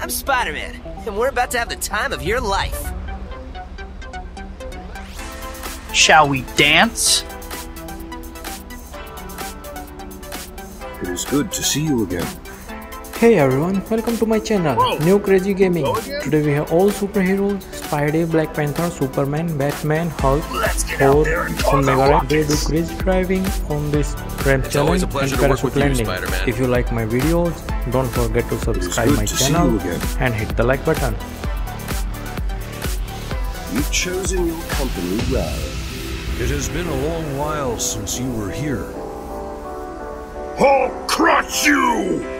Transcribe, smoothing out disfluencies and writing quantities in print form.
I'm Spider-Man, and we're about to have the time of your life. Shall we dance? It is good to see you again. Hey everyone, welcome to my channel, New Crazy Gaming. Today we have all superheroes, Spidey, Black Panther, Superman, Batman, Hulk, Thor, and Megaret. They do crazy driving on this ramp challenge and parachute landing. If you like my videos, don't forget to subscribe my channel and hit the like button. You've chosen your company well. It has been a long while since you were here. Hulk, crush you!